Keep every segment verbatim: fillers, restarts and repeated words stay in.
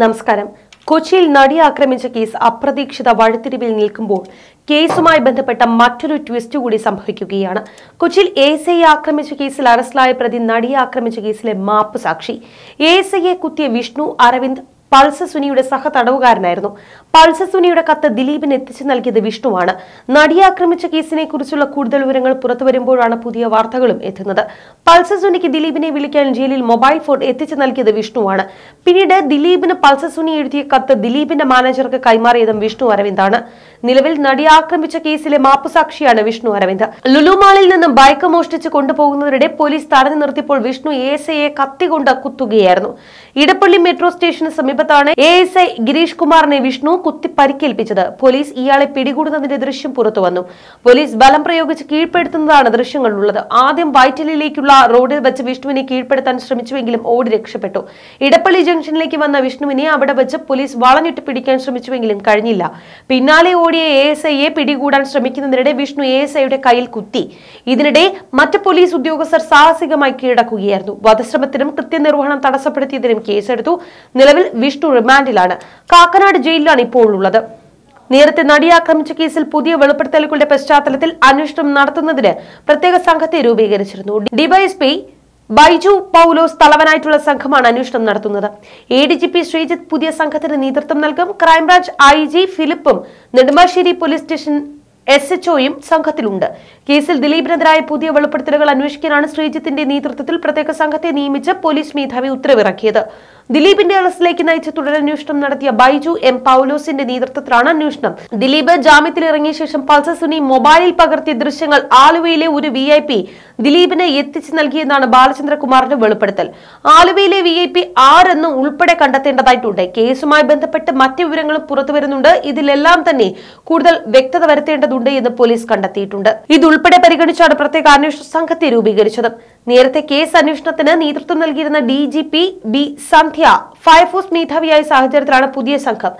നമസ്കാരം. കൊച്ചിയിൽ നടിയെ ആക്രമിച്ച കേസ് അപ്രതീക്ഷിത വഴിത്തിരിവിൽ നിൽക്കുമ്പോൾ കേസുമായി ബന്ധപ്പെട്ട മറ്റൊരു ട്വിസ്റ്റ് കൂടി സംഭവിക്കുകയാണ്. കൊച്ചിയിൽ എ എസ് ഐ ആക്രമിച്ച കേസിൽ അറസ്റ്റിലായ പ്രതി നടിയെ ആക്രമിച്ച കേസിലെ മാപ്പ് സാക്ഷി. എ എസ് ഐയെ കുത്തിയ വിഷ്ണു അരവിന്ദ് പൾസസുനിയുടെ സഹതടവുകാരനായിരുന്നു. പൾസസുനിയുടെ കത്ത് ദിലീപിന് എത്തിച്ചു നൽകിയത് വിഷ്ണുവാണ്. നടിയെ ആക്രമിച്ച കേസിനെ കുറിച്ചുള്ള കൂടുതൽ വിവരങ്ങൾ പുറത്തു വരുമ്പോഴാണ് പുതിയ വാർത്തകളും എത്തുന്നത്. പൾസസുനിക്ക് ദിലീപിനെ വിളിക്കാൻ ജയിലിൽ മൊബൈൽ ഫോൺ എത്തിച്ചു നൽകിയത് വിഷ്ണുവാണ്. പിന്നീട് ദിലീപിന് പൾസസുനി എഴുതിയ കത്ത് ദിലീപിന്റെ മാനേജർക്ക് കൈമാറിയതും വിഷ്ണു അരവിന്ദാണ്. നിലവിൽ നടിയെ ആക്രമിച്ച കേസിലെ മാപ്പുസാക്ഷിയാണ് വിഷ്ണു അരവിന്ദ്. ലുലുമാളിൽ നിന്ന് ബൈക്ക് മോഷ്ടിച്ച് കൊണ്ടുപോകുന്നതിനിടെ പോലീസ് തടഞ്ഞു നിർത്തിയപ്പോൾ വിഷ്ണു എ എസ് ഐയെ കത്തി കൊണ്ട് കുത്തുകയായിരുന്നു. ഇടപ്പള്ളി മെട്രോ സ്റ്റേഷന് സമീപം എ എസ് ഐ ഗിരീഷ് കുമാറിനെ വിഷ്ണു കുത്തി പരിക്കേൽപ്പിച്ചത്. പോലീസ് ഇയാളെ പിടികൂടുന്നതിന്റെ ദൃശ്യം പുറത്തു വന്നു. പോലീസ് ബലം പ്രയോഗിച്ച് കീഴ്പ്പെടുത്തുന്നതാണ് ദൃശ്യങ്ങളിലുള്ളത്. ആദ്യം വൈറ്റിലേക്കുള്ള റോഡിൽ വെച്ച് വിഷ്ണുവിനെ കീഴ്പ്പെടുത്താൻ ശ്രമിച്ചുവെങ്കിലും ഓടി രക്ഷപ്പെട്ടു. ഇടപ്പള്ളി ജംഗ്ഷനിലേക്ക് വന്ന വിഷ്ണുവിനെ അവിടെ വെച്ച് പോലീസ് വളഞ്ഞിട്ട് പിടിക്കാൻ ശ്രമിച്ചുവെങ്കിലും കഴിഞ്ഞില്ല. പിന്നാലെ ഓടിയ എ എസ് ഐയെ പിടികൂടാൻ ശ്രമിക്കുന്നതിനിടെ വിഷ്ണു എ എസ് ഐയുടെ കയ്യിൽ കുത്തി. ഇതിനിടെ മറ്റ് പോലീസ് ഉദ്യോഗസ്ഥർ സാഹസികമായി കീഴടക്കുകയായിരുന്നു. വധശ്രമത്തിനും കൃത്യനിർവഹണം തടസ്സപ്പെടുത്തിയതിനും കേസെടുത്തു. നിലവിൽ വിഷ്ണു റിമാൻഡിലാണ്. കാക്കനാട് ജയിലിലാണ് ഇപ്പോൾ ഉള്ളത്. നേരത്തെ നടിയെ ആക്രമിച്ച കേസിൽ പുതിയ വെളിപ്പെടുത്തലുകളുടെ പശ്ചാത്തലത്തിൽ അന്വേഷണം നടത്തുന്നതിന് പ്രത്യേക സംഘത്തെ രൂപീകരിച്ചിരുന്നു. ഡിവൈഎസ്പി ബൈജു പൗലോസ് തലവനായിട്ടുള്ള സംഘമാണ് അന്വേഷണം നടത്തുന്നത്. A D G P Sreejith പുതിയ സംഘത്തിന് നേതൃത്വം നൽകും. ക്രൈംബ്രാഞ്ച് ഐ ജി ഫിലിപ്പും Nedumbassery police station S H ഒയും സംഘത്തിലുണ്ട്. കേസിൽ ദിലീപിനെതിരായ പുതിയ വെളിപ്പെടുത്തലുകൾ അന്വേഷിക്കാനാണ് ശ്രീജിത്തിന്റെ നേതൃത്വത്തിൽ പ്രത്യേക സംഘത്തെ നിയമിച്ച് പോലീസ് മേധാവി ഉത്തരവിറക്കിയത്. ദിലീപിന്റെ അറസ്റ്റിലേക്ക് നയിച്ച് തുടരന്വേഷണം നടത്തിയ ബൈജു എം പൗലോസിന്റെ നേതൃത്വത്തിലാണ് അന്വേഷണം. ദിലീപ് ജാമ്യത്തിലിറങ്ങിയ ശേഷം പൾസസുനി മൊബൈലിൽ പകർത്തിയ ദൃശ്യങ്ങൾ ആലുവയിലെ ഒരു വി ഐ പി ദിലീപിനെ എത്തിച്ചു നൽകിയെന്നാണ് ബാലചന്ദ്ര കുമാറിന്റെ വെളിപ്പെടുത്തൽ. ആലുവയിലെ വി ഐ പി ആരെന്ന് ഉൾപ്പെടെ കണ്ടെത്തേണ്ടതായിട്ടുണ്ട്. കേസുമായി ബന്ധപ്പെട്ട് മറ്റു വിവരങ്ങളും പുറത്തു വരുന്നുണ്ട്. ഇതിലെല്ലാം തന്നെ കൂടുതൽ വ്യക്തത വരുത്തേണ്ടതുണ്ട് എന്ന് പോലീസ് കണ്ടെത്തിയിട്ടുണ്ട്. ഇതുൾപ്പെടെ പരിഗണിച്ചാണ് പ്രത്യേക അന്വേഷണ സംഘത്തെ രൂപീകരിച്ചത്. നേരത്തെ കേസ് അന്വേഷണത്തിന് നേതൃത്വം നൽകിയിരുന്ന D G P B Sandhya fire force മേധാവിയായ സാഹചര്യത്തിലാണ് പുതിയ സംഘം.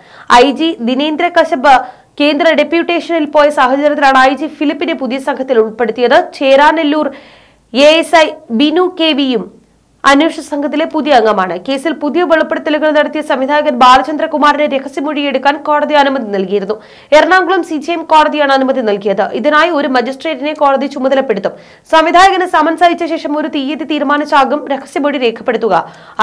ഐ ജി ദിനേന്ദ്ര കശ്യപ് കേന്ദ്ര ഡെപ്യൂട്ടേഷനിൽ പോയ സാഹചര്യത്തിലാണ് ഐ ജി ഫിലിപ്പിനെ പുതിയ സംഘത്തിൽ ഉൾപ്പെടുത്തിയത്. Cheranallur A S I Binu K വിയും അന്വേഷണ സംഘത്തിലെ പുതിയ അംഗമാണ്. കേസിൽ പുതിയ വെളിപ്പെടുത്തലുകൾ നടത്തിയ സംവിധായകൻ ബാലചന്ദ്രകുമാറിന്റെ രഹസ്യമൊഴിയെടുക്കാൻ കോടതി അനുമതി നൽകിയിരുന്നു. എറണാകുളം സി ജി എം കോടതിയാണ് അനുമതി നൽകിയത്. ഇതിനായി ഒരു മജിസ്ട്രേറ്റിനെ കോടതി ചുമതലപ്പെടുത്തും. സംവിധായകന് സമൻസ് അയച്ച ശേഷം ഒരു തീയതി തീരുമാനിച്ചാകും രഹസ്യമൊഴി രേഖപ്പെടുത്തുക.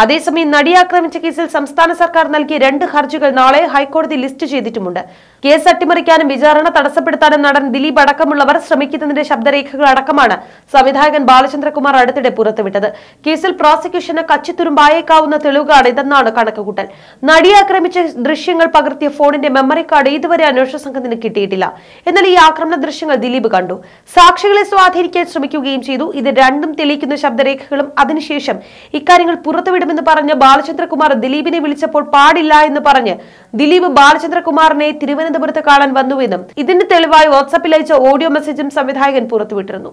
അതേസമയം നടിയെ ആക്രമിച്ച കേസിൽ സംസ്ഥാന സർക്കാർ നൽകിയ രണ്ട് ഹർജികൾ നാളെ ഹൈക്കോടതി ലിസ്റ്റ് ചെയ്തിട്ടുമുണ്ട്. കേസ് അട്ടിമറിക്കാനും വിചാരണ തടസ്സപ്പെടുത്താനും നടൻ ദിലീപ് അടക്കമുള്ളവർ ശ്രമിക്കുന്നതിന്റെ ശബ്ദരേഖകൾ അടക്കമാണ് സംവിധായകൻ ബാലചന്ദ്രകുമാർ അടുത്തിടെ പുറത്തുവിട്ടത്. കേസിൽ പ്രോസിക്യൂഷന് കച്ചിത്തുരുമ്പായേക്കാവുന്ന തെളിവുകളാണ് ഇതെന്നാണ് കണക്കുകൂട്ടൽ. നടിയെ ആക്രമിച്ച ദൃശ്യങ്ങൾ പകർത്തിയ ഫോണിന്റെ മെമ്മറി കാർഡ് ഇതുവരെ അന്വേഷണ സംഘത്തിന് കിട്ടിയിട്ടില്ല. എന്നാൽ ഈ ആക്രമണ ദൃശ്യങ്ങൾ ദിലീപ് കണ്ടു. സാക്ഷികളെ സ്വാധീനിക്കാൻ ശ്രമിക്കുകയും ചെയ്തു. ഇത് രണ്ടും തെളിയിക്കുന്ന ശബ്ദരേഖകളും അതിനുശേഷം ഇക്കാര്യങ്ങൾ പുറത്തുവിടുമെന്ന് പറഞ്ഞ് ബാലചന്ദ്രകുമാർ ദിലീപിനെ വിളിച്ചപ്പോൾ പാടില്ല എന്ന് പറഞ്ഞ് ദിലീപ് ബാലചന്ദ്രകുമാറിനെ തിരുവനന്തപുരത്ത് കാണാൻ വന്നുവെന്നും ഇതിന്റെ തെളിവായി വാട്സാപ്പിൽ അയച്ച ഓഡിയോ മെസ്സേജും സംവിധായകൻ പുറത്തുവിട്ടിരുന്നു.